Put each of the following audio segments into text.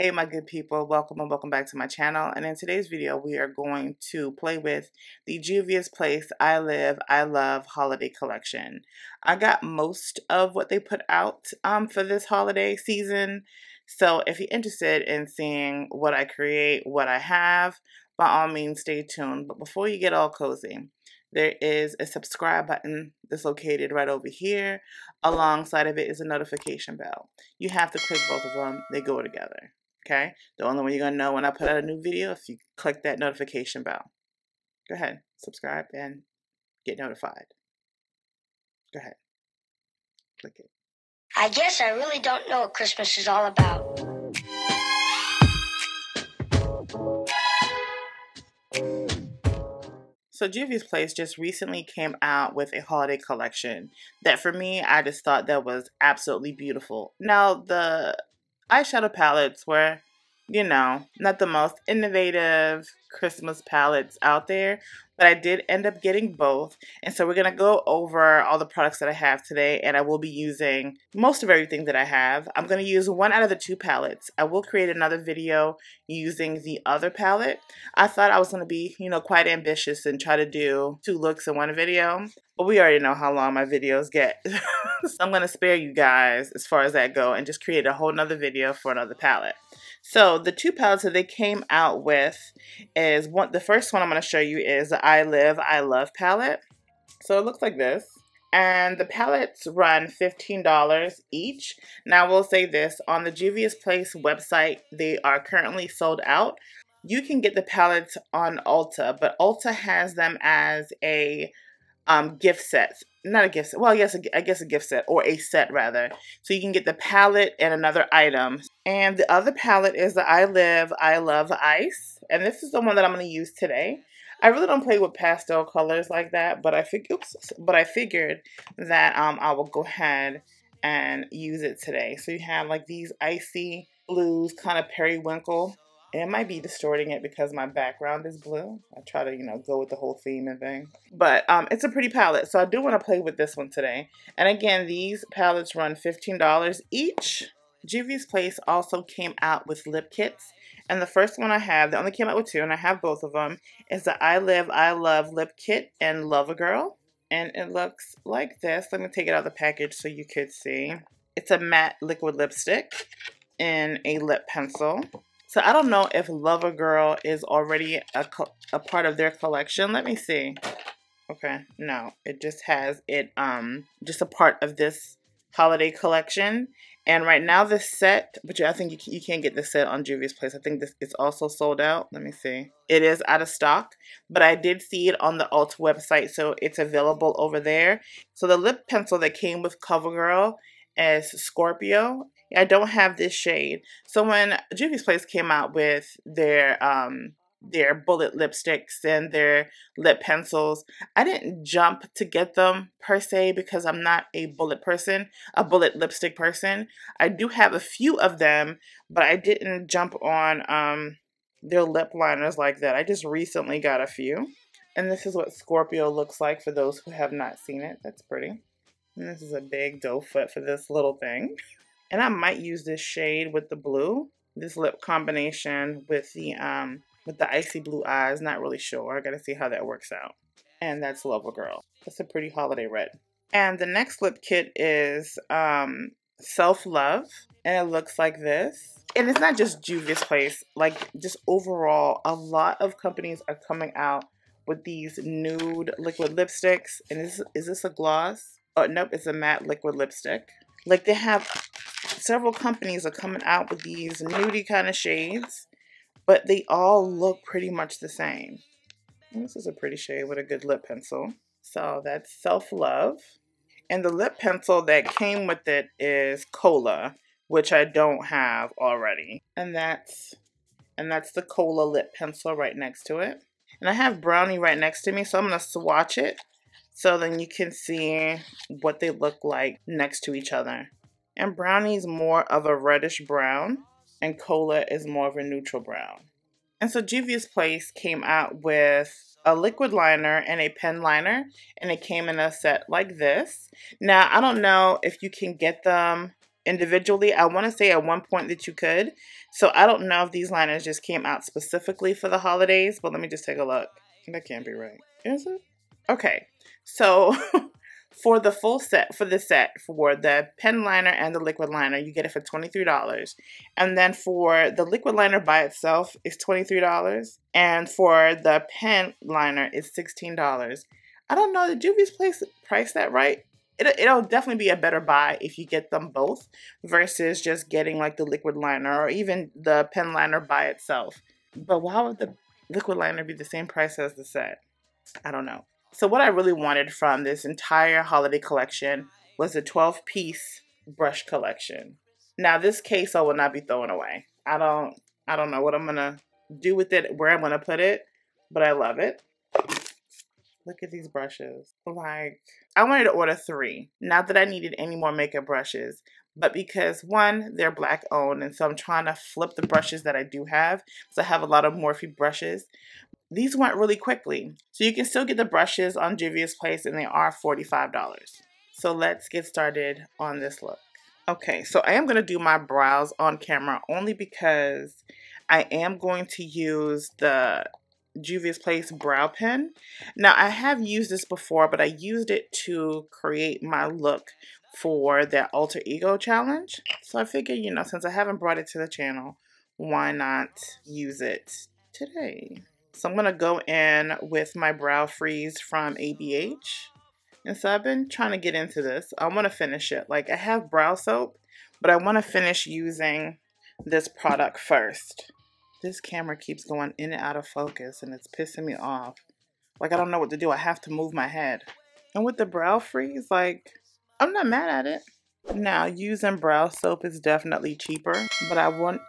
Hey my good people, welcome and welcome back to my channel. And in today's video we are going to play with the Juvia's Place I Live, I Love holiday collection. I got most of what they put out for this holiday season. So if you're interested in seeing what I create, what I have, by all means stay tuned. But before you get all cozy, there is a subscribe button that's located right over here. Alongside of it is a notification bell. You have to click both of them. They go together. Okay? The only way you're going to know when I put out a new video is if you click that notification bell. Go ahead. Subscribe and get notified. Go ahead. Click it. I guess I really don't know what Christmas is all about. So Juvia's Place just recently came out with a holiday collection that for me, I just thought that was absolutely beautiful. Now, the eyeshadow palettes were, you know, not the most innovative Christmas palettes out there, but I did end up getting both. And so we're going to go over all the products that I have today, and I will be using most of everything that I have. I'm going to use one out of the two palettes. I will create another video using the other palette. I thought I was going to be, you know, quite ambitious and try to do two looks in one video, but we already know how long my videos get. So I'm going to spare you guys as far as that go and just create a whole nother video for another palette. So the two palettes that they came out with is one. The first one I'm going to show you is the I Live, I Love palette. So it looks like this. And the palettes run $15 each. Now I will say this, on the Juvia's Place website, they are currently sold out. You can get the palettes on Ulta, but Ulta has them as a gift set. Not a gift set. Well, yes, I guess a gift set, or a set rather. So you can get the palette and another item. And the other palette is the I Live, I Love Ice. And this is the one that I'm going to use today. I really don't play with pastel colors like that, but I figured that I will go ahead and use it today. So you have like these icy blues, kind of periwinkle. And it might be distorting it because my background is blue. I try to, you know, go with the whole theme and thing. But it's a pretty palette, so I do want to play with this one today. And again, these palettes run $15 each. Juvia's Place also came out with lip kits. And the first one I have, they only came out with two, and I have both of them, is the I Live, I Love lip kit and Love a Girl. And it looks like this. Let me take it out of the package so you could see. It's a matte liquid lipstick and a lip pencil. So I don't know if Love a Girl is already a part of their collection. Let me see. Okay, no, it just has it just a part of this holiday collection. And right now this set, but I think you can't get this set on Juvia's Place. I think this is also sold out. Let me see. It is out of stock, but I did see it on the Ulta website, so it's available over there. So the lip pencil that came with CoverGirl is Scorpio. I don't have this shade. So when Juvia's Place came out with their bullet lipsticks and their lip pencils, I didn't jump to get them per se because I'm not a bullet person, a bullet lipstick person. I do have a few of them, but I didn't jump on their lip liners like that. I just recently got a few. And this is what Scorpio looks like for those who have not seen it. That's pretty. And this is a big doe foot for this little thing. And I might use this shade with the blue, this lip combination with the icy blue eyes. Not really sure. I gotta see how that works out. And that's Love a Girl. That's a pretty holiday red. And the next lip kit is Self Love, and it looks like this. And it's not just Juvia's Place. Like just overall, a lot of companies are coming out with these nude liquid lipsticks. And is this a gloss? Oh nope, it's a matte liquid lipstick. Like they have several companies are coming out with these nudie kind of shades, but they all look pretty much the same. And this is a pretty shade with a good lip pencil. So that's Self Love. And the lip pencil that came with it is Cola, which I don't have already. And that's the Cola lip pencil right next to it. And I have Brownie right next to me, so I'm gonna swatch it. So then you can see what they look like next to each other. And Brownie's more of a reddish brown, and Cola is more of a neutral brown. And so Juvia's Place came out with a liquid liner and a pen liner, and it came in a set like this. Now, I don't know if you can get them individually. I want to say at one point that you could. So I don't know if these liners just came out specifically for the holidays, but let me just take a look. That can't be right, is it? Okay, so for the full set, for the set, for the pen liner and the liquid liner, you get it for $23. And then for the liquid liner by itself, it's $23. And for the pen liner, it's $16. I don't know, did Juvia's Place price that right? It'll definitely be a better buy if you get them both versus just getting like the liquid liner or even the pen liner by itself. But why would the liquid liner be the same price as the set? I don't know. So what I really wanted from this entire holiday collection was a 12-piece brush collection. Now this case I will not be throwing away. I don't know what I'm gonna do with it, where I'm gonna put it, but I love it. Look at these brushes. Like, I wanted to order 3. Not that I needed any more makeup brushes, but because one, they're black owned, and so I'm trying to flip the brushes that I do have. So I have a lot of Morphe brushes. These went really quickly. So you can still get the brushes on Juvia's Place and they are $45. So let's get started on this look. Okay, so I am gonna do my brows on camera only because I am going to use the Juvia's Place brow pen. Now I have used this before, but I used it to create my look for that alter ego challenge. So I figured, you know, since I haven't brought it to the channel, why not use it today? So I'm going to go in with my Brow Freeze from ABH. And so I've been trying to get into this. I want to finish it. Like, I have brow soap, but I want to finish using this product first. This camera keeps going in and out of focus, and it's pissing me off. Like, I don't know what to do. I have to move my head. And with the Brow Freeze, like, I'm not mad at it. Now, using brow soap is definitely cheaper, but I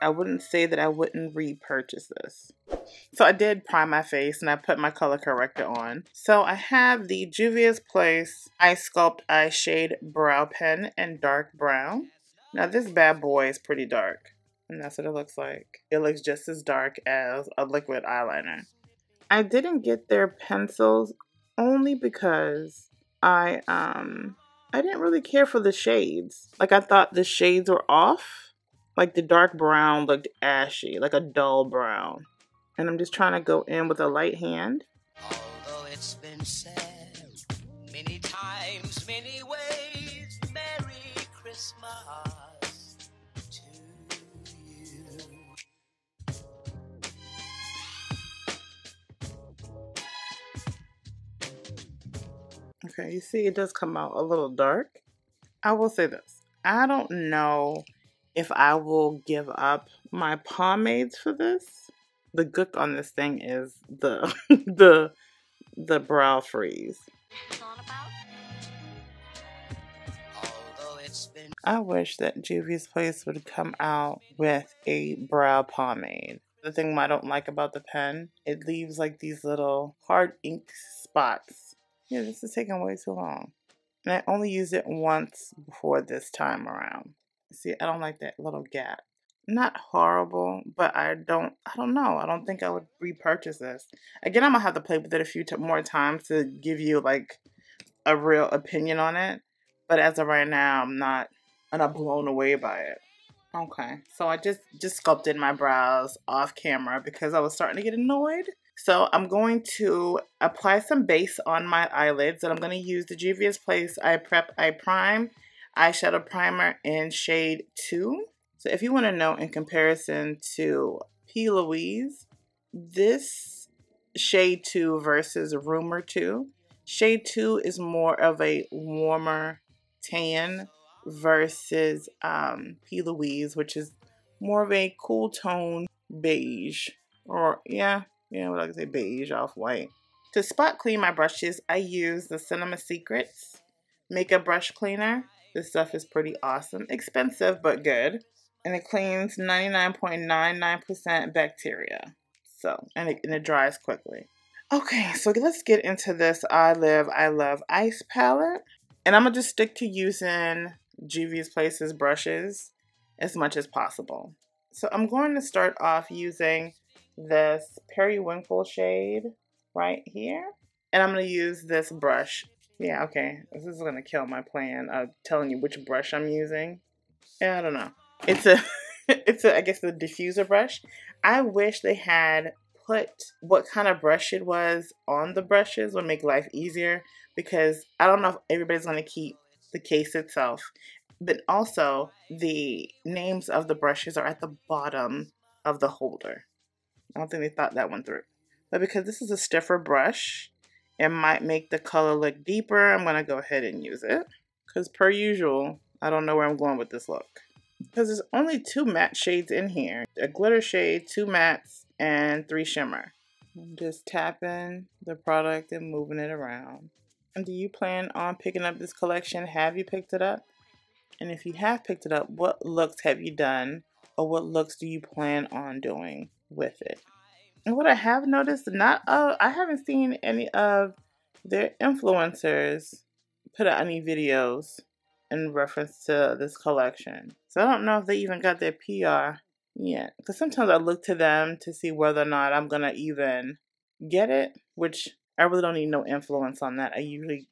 wouldn't say that I wouldn't repurchase this. So I did prime my face and I put my color corrector on. So I have the Juvia's Place Ice Sculpt Eye Shade Brow Pen in dark brown. Now this bad boy is pretty dark, and that's what it looks like. It looks just as dark as a liquid eyeliner. I didn't get their pencils only because I didn't really care for the shades. Like, I thought the shades were off. Like, the dark brown looked ashy, like a dull brown. And I'm just trying to go in with a light hand. Although it's been said many times, many ways, Merry Christmas to you. Okay, you see it does come out a little dark. I will say this. I don't know if I will give up my pomades for this. The gook on this thing is the the brow freeze. I wish that Juvia's Place would come out with a brow pomade. The thing I don't like about the pen, it leaves like these little hard ink spots. Yeah, this is taking way too long. And I only used it once before this time around. See, I don't like that little gap. Not horrible, but I don't know. I don't think I would repurchase this. Again, I'm gonna have to play with it a few more times to give you like a real opinion on it. But as of right now, I'm not blown away by it. Okay, so I just sculpted my brows off camera because I was starting to get annoyed. So I'm going to apply some base on my eyelids, and I'm gonna use the Juvia's Place Eye Prep Eye Prime eyeshadow primer in shade 2. So if you want to know, in comparison to P. Louise, this shade 2 versus Rumor 2, shade 2 is more of a warmer tan versus P. Louise, which is more of a cool tone beige, or yeah, what I can say, beige, off-white. To spot clean my brushes, I use the Cinema Secrets Makeup Brush Cleaner. This stuff is pretty awesome. Expensive, but good. And it cleans 99.99% bacteria. So, and it dries quickly. Okay, so let's get into this I Love Ice palette. And I'm going to just stick to using Juvia's Place's brushes as much as possible. So I'm going to start off using this Periwinkle shade right here. And I'm going to use this brush. Yeah, okay, this is going to kill my plan of telling you which brush I'm using. I don't know. It's a, I guess the diffuser brush. I wish they had put what kind of brush it was on the brushes. Would make life easier, because I don't know if everybody's going to keep the case itself. But also, the names of the brushes are at the bottom of the holder. I don't think they thought that one through. But because this is a stiffer brush, it might make the color look deeper. I'm going to go ahead and use it. Because per usual, I don't know where I'm going with this look. Because there's only 2 matte shades in here. A glitter shade, 2 mattes, and 3 shimmer. I'm just tapping the product and moving it around. And do you plan on picking up this collection? Have you picked it up? And if you have picked it up, what looks have you done, or what looks do you plan on doing with it? And what I have noticed, I haven't seen any of their influencers put out any videos in reference to this collection. So I don't know if they even got their PR yet. Because sometimes I look to them to see whether or not I'm going to even get it, which I really don't need no influence on that. I usually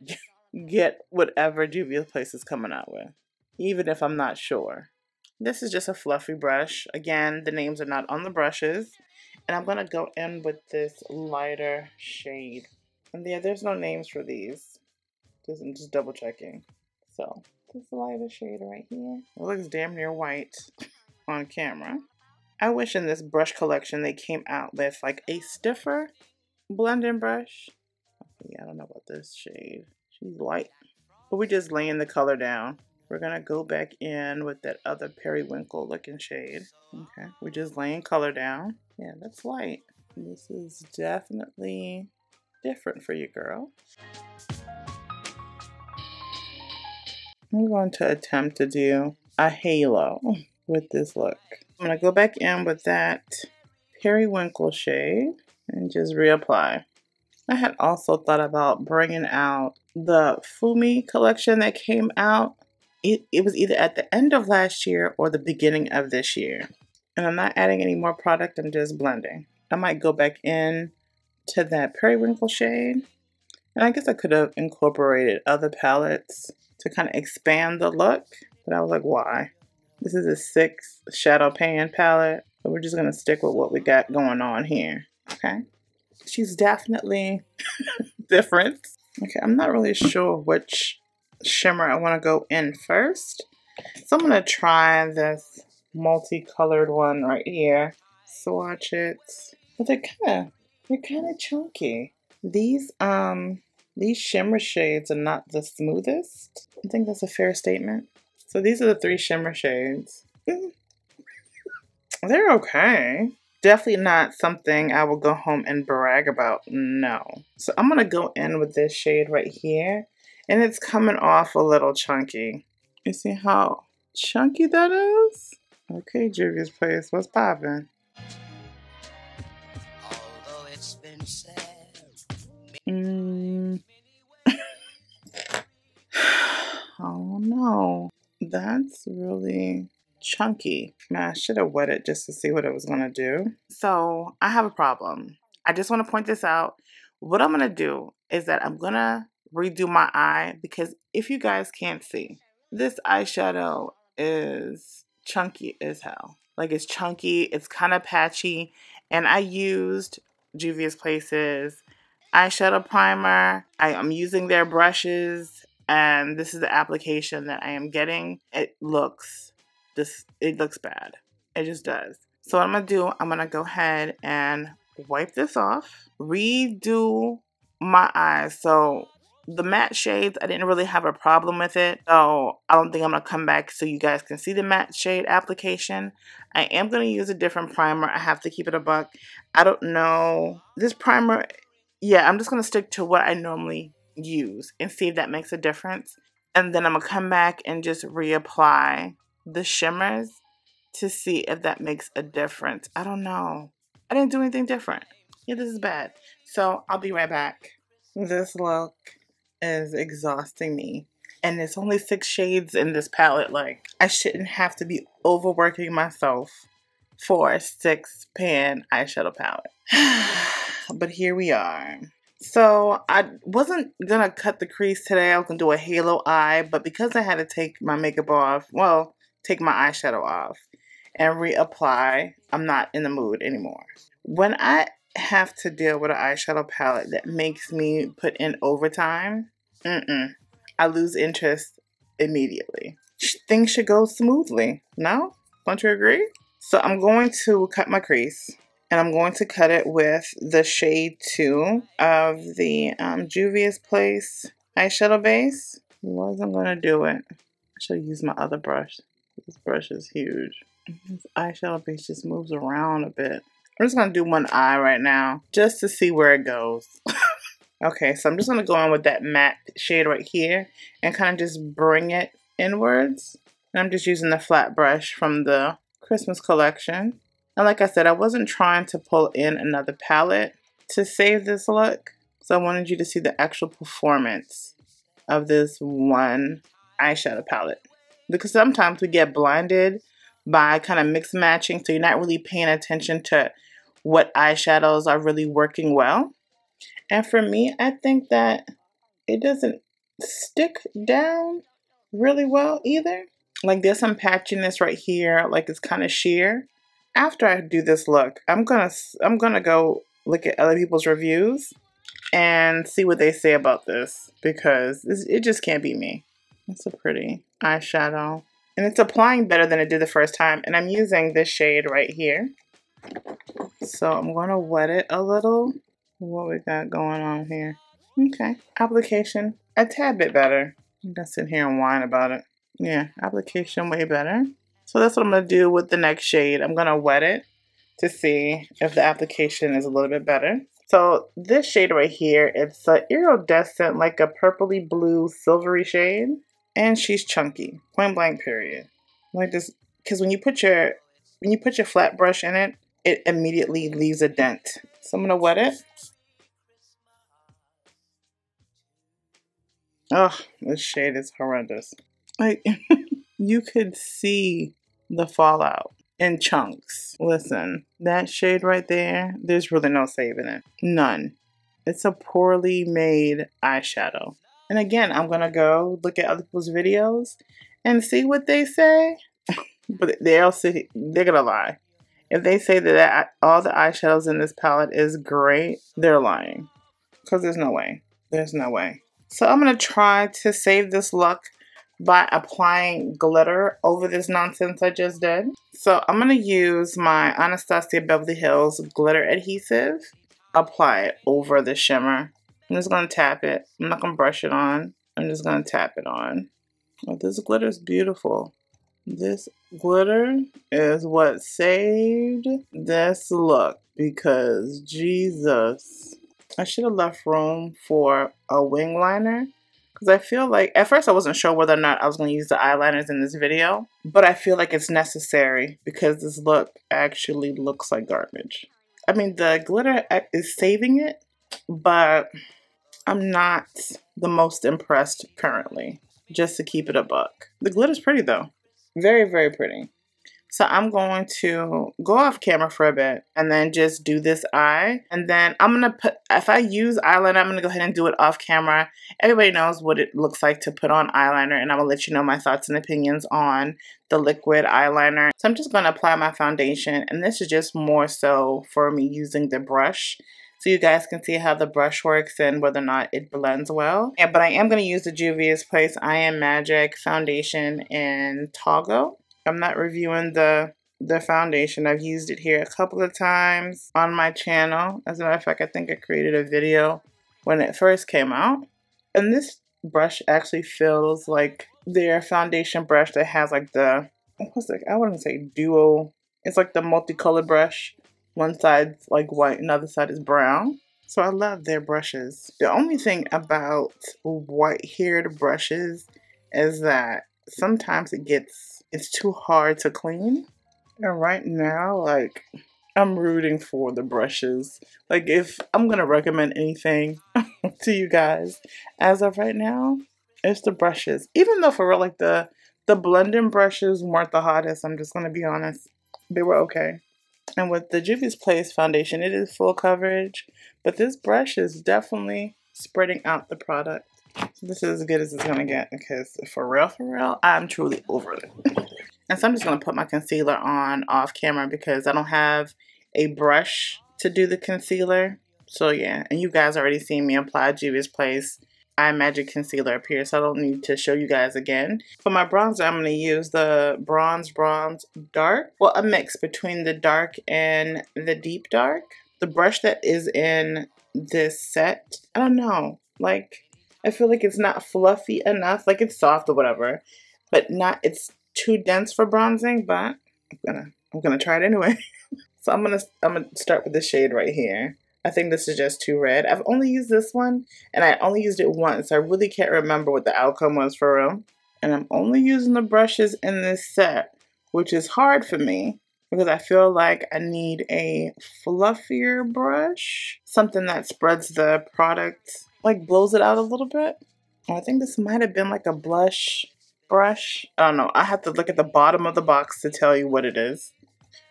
get whatever Juvia's Place is coming out with, even if I'm not sure. This is just a fluffy brush. Again, the names are not on the brushes. And I'm going to go in with this lighter shade. And yeah, there's no names for these. I'm just double checking. So, this lighter shade right here. It looks damn near white on camera. I wish in this brush collection they came out with like a stiffer blending brush. Yeah, I don't know about this shade. She's light. But we're just laying the color down. We're going to go back in with that other periwinkle looking shade. Okay, we're just laying color down. Yeah, that's light. This is definitely different for you, girl. I'm going to attempt to do a halo with this look. I'm going to go back in with that periwinkle shade and just reapply. I had also thought about bringing out the Fumi collection that came out. It was either at the end of last year or the beginning of this year. And I'm not adding any more product, I'm just blending. I might go back in to that periwinkle shade. And I guess I could have incorporated other palettes to kind of expand the look. But I was like, why? This is a 6 shadow pan palette. But we're just going to stick with what we got going on here. Okay. She's definitely different. Okay, I'm not really sure which shimmer I want to go in first. So I'm going to try this multicolored one right here. Swatch it. But they're kind of chunky. These shimmer shades are not the smoothest. I think that's a fair statement. So these are the 3 shimmer shades. They're okay. Definitely not something I will go home and brag about. No. So I'm going to go in with this shade right here. And it's coming off a little chunky. You see how chunky that is? Okay, Juvia's Place, what's poppin'? Oh no, that's really chunky. Man, I should have wet it just to see what it was gonna do. So I have a problem. I just want to point this out. What I'm gonna do is that I'm gonna redo my eye, because if you guys can't see, this eyeshadow is chunky as hell. Like, it's chunky, it's kind of patchy, and I used Juvia's Place's eyeshadow primer. I am using their brushes, and this is the application that I am getting. It looks bad. It just does. So what I'm gonna do, I'm gonna go ahead and wipe this off, redo my eyes. So the matte shades, I didn't really have a problem with it. So I don't think I'm going to come back so you guys can see the matte shade application. I am going to use a different primer. I have to keep it a buck. I don't know. This primer, yeah, I'm just going to stick to what I normally use and see if that makes a difference. And then I'm going to come back and just reapply the shimmers to see if that makes a difference. I don't know. I didn't do anything different. Yeah, this is bad. So I'll be right back. This look is exhausting me, and it's only 6 shades in this palette. Like, I shouldn't have to be overworking myself for a 6 pan eyeshadow palette. But here we are. So I wasn't gonna cut the crease today. I was gonna do a halo eye, but because I had to take my makeup off, well, take my eyeshadow off and reapply, I'm not in the mood anymore. When I have to deal with an eyeshadow palette that makes me put in overtime, I lose interest immediately. Things should go smoothly, no? Don't you agree? So I'm going to cut my crease, and I'm going to cut it with the shade 2 of the Juvia's Place eyeshadow base. Wasn't gonna do it. I should use my other brush. This brush is huge. This eyeshadow base just moves around a bit. I'm just gonna do one eye right now just to see where it goes. Okay, so I'm just gonna go in with that matte shade right here and kind of just bring it inwards. And I'm just using the flat brush from the Christmas collection. And like I said, I wasn't trying to pull in another palette to save this look. So I wanted you to see the actual performance of this one eyeshadow palette. Because sometimes we get blinded by kind of mixed matching, so you're not really paying attention to what eyeshadows are really working well. And for me, I think that it doesn't stick down really well either. Like there's some patchiness right here, like it's kind of sheer. After I do this look, I'm gonna go look at other people's reviews and see what they say about this, because it just can't be me. It's a pretty eyeshadow. And it's applying better than it did the first time. And I'm using this shade right here. So I'm going to wet it a little. What we got going on here? Okay. Application a tad bit better. I'm going to sit here and whine about it. Yeah. Application way better. So that's what I'm going to do with the next shade. I'm going to wet it to see if the application is a little bit better. So this shade right here, it's an iridescent, like a purpley blue silvery shade. And she's chunky, point blank period. Like this, because when you put your flat brush in it, it immediately leaves a dent. So I'm gonna wet it. Oh, this shade is horrendous. Like you could see the fallout in chunks. Listen, that shade right there, there's really no saving it. None. It's a poorly made eyeshadow. And again, I'm going to go look at other people's videos and see what they say. But they're going to lie. If they say that all the eyeshadows in this palette is great, they're lying. Because there's no way. There's no way. So I'm going to try to save this look by applying glitter over this nonsense I just did. So I'm going to use my Anastasia Beverly Hills glitter adhesive. Apply it over the shimmer. I'm just going to tap it. I'm not going to brush it on. I'm just going to tap it on. Oh, this glitter is beautiful. This glitter is what saved this look, because Jesus. I should have left room for a wing liner, because I feel like at first I wasn't sure whether or not I was going to use the eyeliners in this video, but I feel like it's necessary because this look actually looks like garbage. I mean, the glitter is saving it, but I'm not the most impressed currently, just to keep it a buck. The glitter's pretty though. Very, very pretty. So I'm going to go off camera for a bit and then just do this eye. And then I'm going to put, if I use eyeliner, I'm going to go ahead and do it off camera. Everybody knows what it looks like to put on eyeliner, and I will let you know my thoughts and opinions on the liquid eyeliner. So I'm just going to apply my foundation, and this is just more so for me using the brush, so you guys can see how the brush works and whether or not it blends well. Yeah, but I am going to use the Juvia's Place I Am Magic Foundation in Togo. I'm not reviewing the foundation. I've used it here a couple of times on my channel. As a matter of fact, I think I created a video when it first came out. And this brush actually feels like their foundation brush that has like the, what's it? I wouldn't say dual. It's like the multicolored brush. One side's like white, another side is brown. So I love their brushes. The only thing about white-haired brushes is that sometimes it's too hard to clean. And right now, like, I'm rooting for the brushes. Like, if I'm gonna recommend anything to you guys as of right now, it's the brushes. Even though for real, like the blending brushes weren't the hottest, I'm just gonna be honest. They were okay. And with the Juvia's Place foundation, it is full coverage, but this brush is definitely spreading out the product. So this is as good as it's going to get, because for real, I'm truly over it. And so I'm just going to put my concealer on off camera because I don't have a brush to do the concealer. So yeah, and you guys already seen me apply Juvia's Place Eye Magic Concealer up here, so I don't need to show you guys again. For my bronzer, I'm going to use the Bronze Dark. Well, a mix between the dark and the deep dark. The brush that is in this set, I don't know, like, I feel like it's not fluffy enough. Like, it's soft or whatever, but not, it's too dense for bronzing, but I'm gonna try it anyway. So I'm gonna start with the shade right here. I think this is just too red. I've only used this one, and I only used it once. I really can't remember what the outcome was for real. And I'm only using the brushes in this set, which is hard for me because I feel like I need a fluffier brush, something that spreads the product, like blows it out a little bit. And I think this might have been like a blush brush. I don't know. I have to look at the bottom of the box to tell you what it is.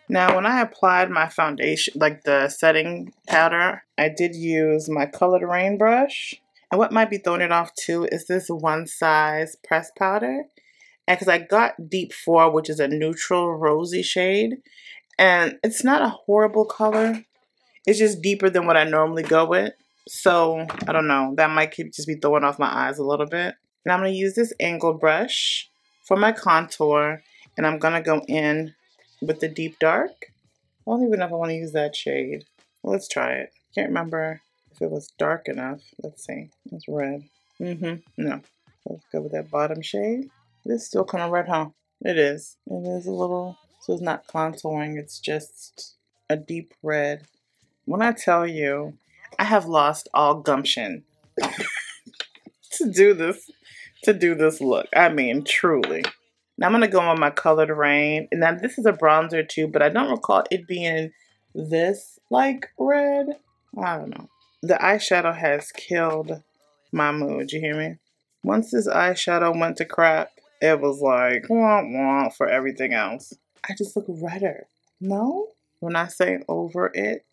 Now, when I applied my foundation, like the setting powder, I did use my Colored Rain brush. And what might be throwing it off too is this One Size pressed powder. And because I got Deep 4, which is a neutral rosy shade. And it's not a horrible color. It's just deeper than what I normally go with. So, I don't know. That might just be throwing off my eyes a little bit. And I'm going to use this angle brush for my contour. And I'm going to go in with the deep dark. I don't even know if I want to use that shade. Let's try it. Can't remember if it was dark enough. Let's see. It's red. No. Let's go with that bottom shade. It's still kind of red, huh? It is. It is a little. So it's not contouring. It's just a deep red. When I tell you, I have lost all gumption to do this look. I mean, truly. Now I'm going to go on my Colored Rain. And now this is a bronzer too, but I don't recall it being this like red. I don't know. The eyeshadow has killed my mood. You hear me? Once this eyeshadow went to crap, it was like womp womp for everything else. I just look redder. No? When I say over it,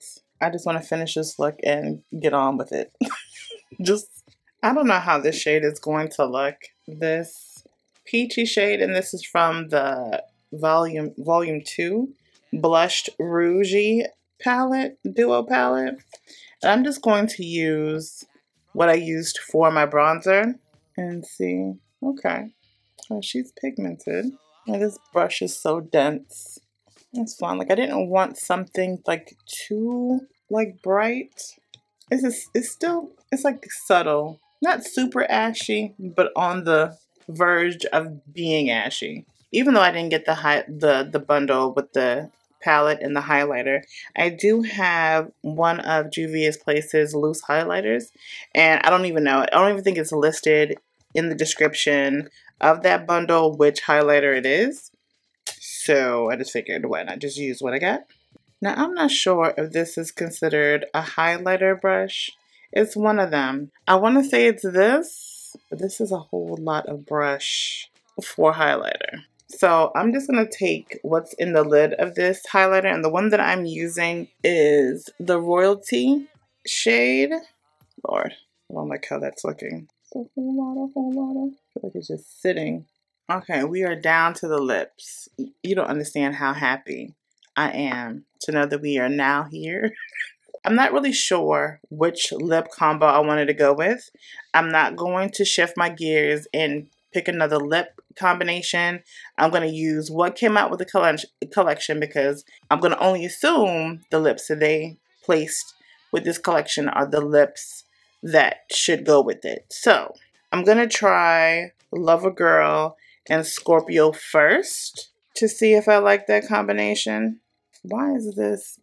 I just want to finish this look and get on with it. Just, I don't know how this shade is going to look. This peachy shade, and this is from the volume 2 Blushed Rougey palette, duo palette, and I'm just going to use what I used for my bronzer and see. Okay, well, she's pigmented, and this brush is so dense. It's fine. Like, I didn't want something like too like bright. It's like subtle, not super ashy, but on the verge of being ashy. Even though I didn't get the bundle with the palette and the highlighter, I do have one of Juvia's Place's loose highlighters, and I don't even know. I don't even think it's listed in the description of that bundle which highlighter it is. So I just figured, why not just use what I got? Now I'm not sure if this is considered a highlighter brush. It's one of them. I want to say it's this. But this is a whole lot of brush for highlighter. So I'm just going to take what's in the lid of this highlighter. And the one that I'm using is the Royalty shade. Lord, I don't like how that's looking. It's a whole lot. I feel like it's just sitting. Okay, we are down to the lips. You don't understand how happy I am to know that we are now here. I'm not really sure which lip combo I wanted to go with. I'm not going to shift my gears and pick another lip combination. I'm going to use what came out with the collection because I'm going to only assume the lips that they placed with this collection are the lips that should go with it. So I'm going to try Lover Girl and Scorpio first to see if I like that combination. Why is this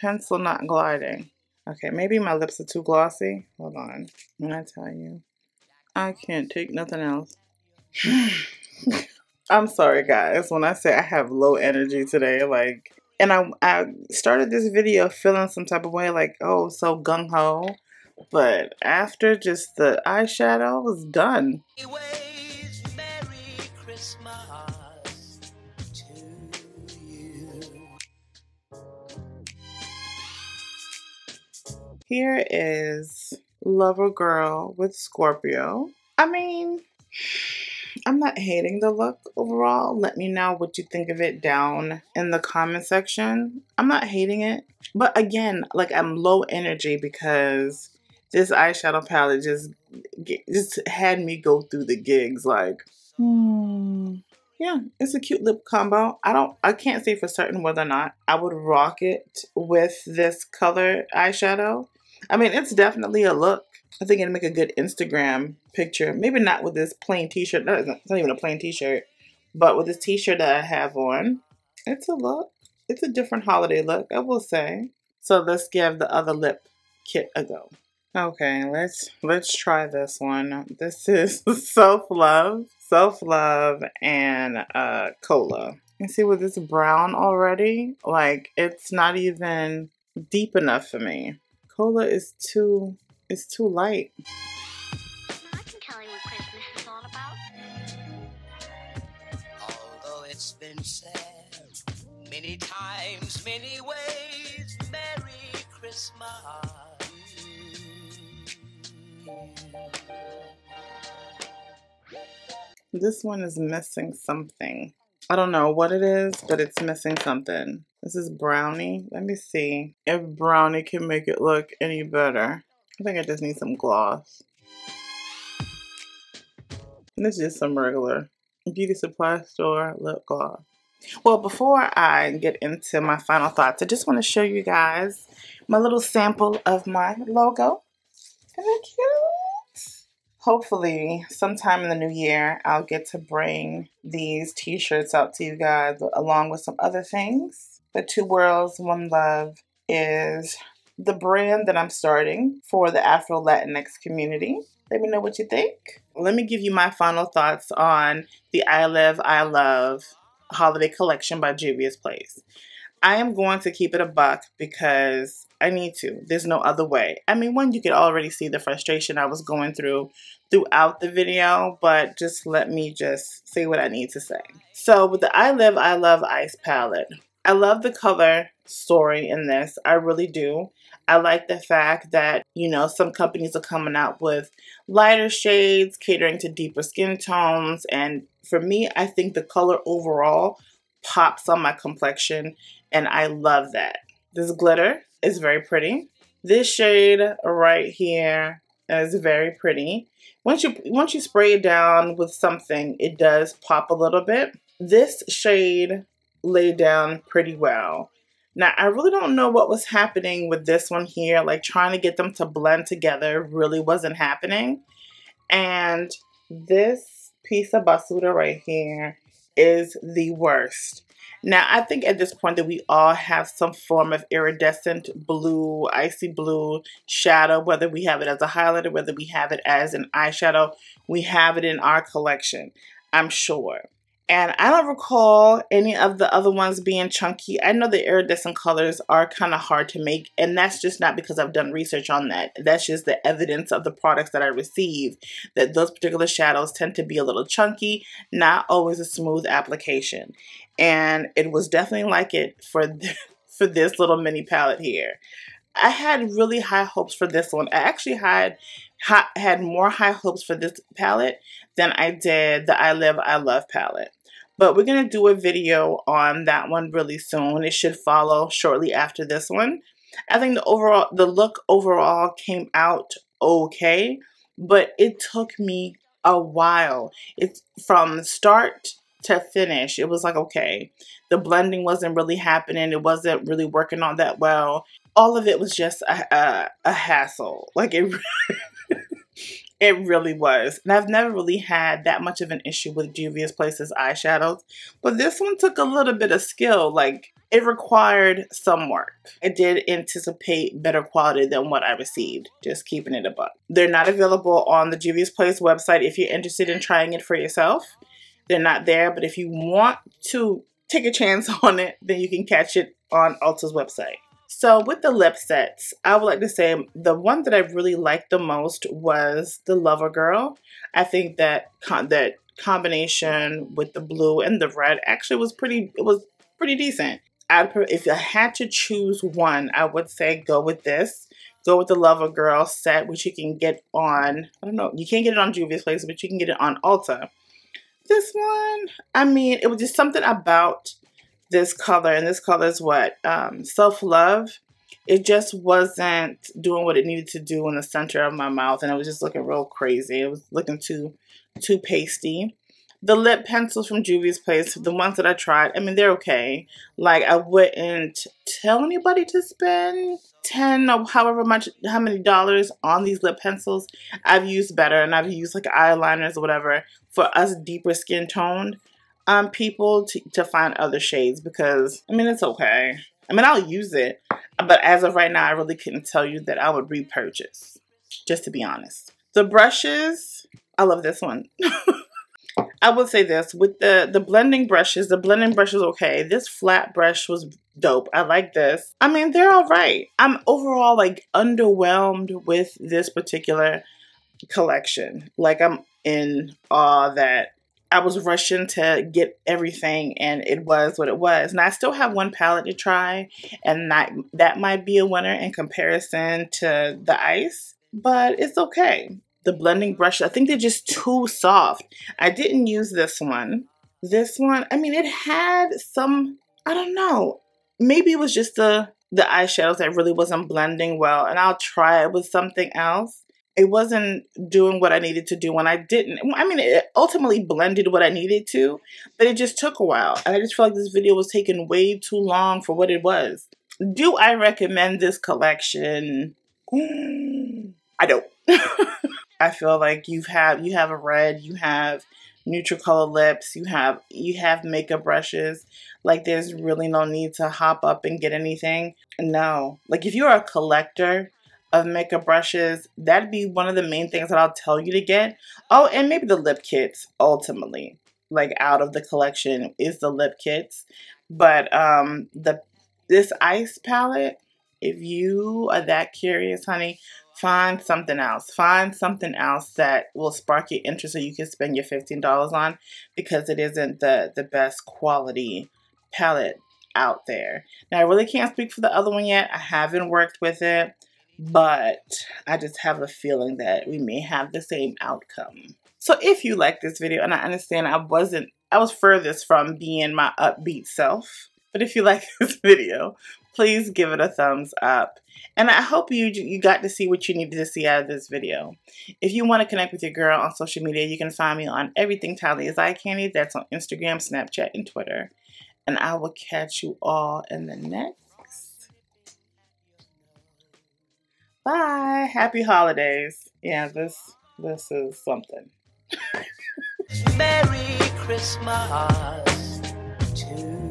pencil not gliding? Okay, maybe my lips are too glossy. Hold on. When I tell you, I can't take nothing else. I'm sorry, guys. When I say I have low energy today, like, and I started this video feeling some type of way, like, oh, so gung-ho. But after just the eyeshadow, I was done. Anyways, Merry Christmas to you. Here is Lover Girl with Scorpio. I mean, I'm not hating the look overall. Let me know what you think of it down in the comment section. I'm not hating it. But again, like, I'm low energy because this eyeshadow palette just had me go through the gigs. Like, yeah, it's a cute lip combo. I can't say for certain whether or not I would rock it with this color eyeshadow. I mean, it's definitely a look. I think it'd make a good Instagram picture. Maybe not with this plain t-shirt. No, it's not even a plain t-shirt. But with this t-shirt that I have on, it's a look. It's a different holiday look, I will say. So let's give the other lip kit a go. Okay, let's try this one. This is Self-Love. Self-Love and Cola. And see, with this brown already, like, it's not even deep enough for me. Cola is too... it's too light. I can tell you what Christmas is all about. Although it's been said many times, many ways, Merry Christmas. This one is missing something. I don't know what it is, but it's missing something. This is brownie. Let me see if brownie can make it look any better. I think I just need some gloss. And this is just some regular beauty supply store lip gloss. Well, before I get into my final thoughts, I just want to show you guys my little sample of my logo. Isn't it cute? Hopefully, sometime in the new year, I'll get to bring these t-shirts out to you guys along with some other things. But Two Worlds, One Love is the brand that I'm starting for the Afro Latinx community. Let me know what you think. Let me give you my final thoughts on the I Live, I Love holiday collection by Juvia's Place. I am going to keep it a buck because I need to. There's no other way. I mean, one, you could already see the frustration I was going through throughout the video, but just let me just say what I need to say. So with the I Live, I Love Ice palette, I love the color story in this. I really do. I like the fact that, you know, some companies are coming out with lighter shades, catering to deeper skin tones. And for me, I think the color overall pops on my complexion, and I love that. This glitter is very pretty. This shade right here is very pretty. Once you spray it down with something, it does pop a little bit. This shade laid down pretty well. Now, I really don't know what was happening with this one here. Like, trying to get them to blend together really wasn't happening. And this piece of basura right here is the worst. Now, I think at this point that we all have some form of iridescent blue, icy blue shadow, whether we have it as a highlighter, whether we have it as an eyeshadow, we have it in our collection, I'm sure. And I don't recall any of the other ones being chunky. I know the iridescent colors are kind of hard to make, and that's just not because I've done research on that. That's just the evidence of the products that I receive, that those particular shadows tend to be a little chunky, not always a smooth application. And it was definitely like it for this little mini palette here. I had really high hopes for this one. I actually had more high hopes for this palette than I did the I Live, I Love palette. But we're going to do a video on that one really soon. It should follow shortly after this one. I think the look overall came out okay, but it took me a while. It's from start to finish. It was like, okay, the blending wasn't really happening. It wasn't really working on that well. All of it was just a hassle. Like, it it really was. And I've never really had that much of an issue with Juvia's Place's eyeshadows. But this one took a little bit of skill. Like, it required some work. I did anticipate better quality than what I received. Just keeping it a buck. They're not available on the Juvia's Place website if you're interested in trying it for yourself. They're not there. But if you want to take a chance on it, then you can catch it on Ulta's website. So with the lip sets, I would like to say the one that I really liked the most was the Lover Girl. I think that that combination with the blue and the red actually was pretty decent. If I had to choose one, I would say go with this. Go with the Lover Girl set, which you can get on, I don't know, you can't get it on Juvia's Place, but you can get it on Ulta. this one. I mean, it was just something about this color, and this color is what? Self-Love. It just wasn't doing what it needed to do in the center of my mouth, and it was just looking real crazy. It was looking too pasty. The lip pencils from Juvia's Place, the ones that I tried, I mean, they're okay. Like, I wouldn't tell anybody to spend 10 or how many dollars on these lip pencils. I've used better, and I've used like eyeliners or whatever for us deeper skin toned people to find other shades, because I mean, it's okay. I mean, I'll use it, but as of right now, I really couldn't tell you that I would repurchase, just to be honest. The brushes, I love this one. I would say this, with the blending brushes, the blending brush is okay. This flat brush was dope. I like this. I mean, they're all right. I'm overall like underwhelmed with this particular collection. Like, I'm in awe that I was rushing to get everything and it was what it was. And I still have one palette to try, and that might be a winner in comparison to the Ice, but it's okay. The blending brush, I think they're just too soft. I didn't use this one. This one, I mean, it had some, I don't know. Maybe it was just the eyeshadows that really wasn't blending well, and I'll try it with something else. It wasn't doing what I needed to do when I didn't. I mean, it ultimately blended what I needed to, but it just took a while. And I just feel like this video was taking way too long for what it was. Do I recommend this collection? I don't. I feel like you have a red, you have neutral color lips, you have makeup brushes. Like, there's really no need to hop up and get anything. No. Like, if you're a collector of makeup brushes, that'd be one of the main things that I'll tell you to get. Oh, and maybe the lip kits, ultimately. Like, out of the collection is the lip kits. But this Ice palette, if you are that curious, honey, find something else. Find something else that will spark your interest so you can spend your $15 on, because it isn't the best quality palette out there. Now, I really can't speak for the other one yet. I haven't worked with it. But I just have a feeling that we may have the same outcome. So if you like this video, and I understand I was furthest from being my upbeat self, but if you like this video, please give it a thumbs up. And I hope you got to see what you needed to see out of this video. If you want to connect with your girl on social media, you can find me on everything Thaliaseyecandy. That's on Instagram, Snapchat, and Twitter. And I will catch you all in the next. Bye. Happy holidays. Yeah, this is something. Merry Christmas to you.